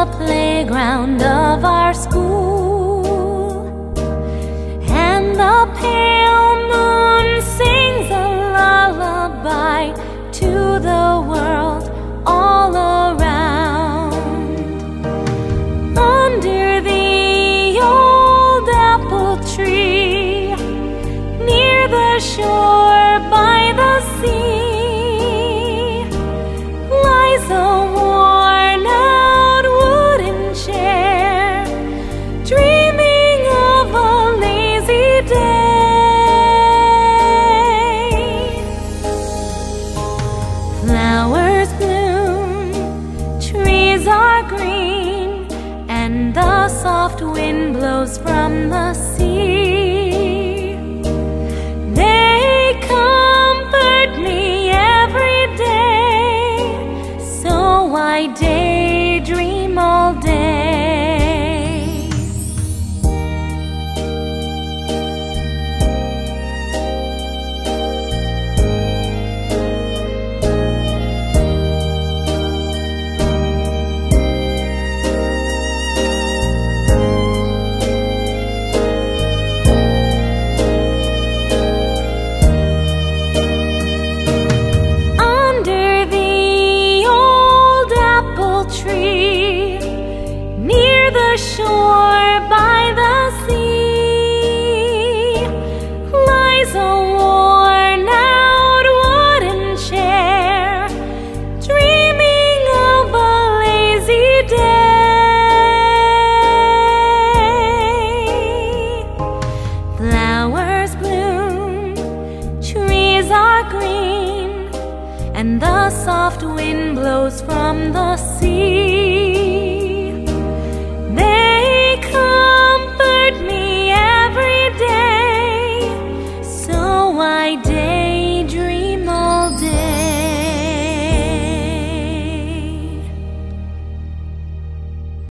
the playground of our school, and the pale moon sings a lullaby to the world all around. Under the old apple tree, near the shore by the sea, lies a soft wind blows from the sea. They comfort me every day, so I daydream all day. Green, and the soft wind blows from the sea.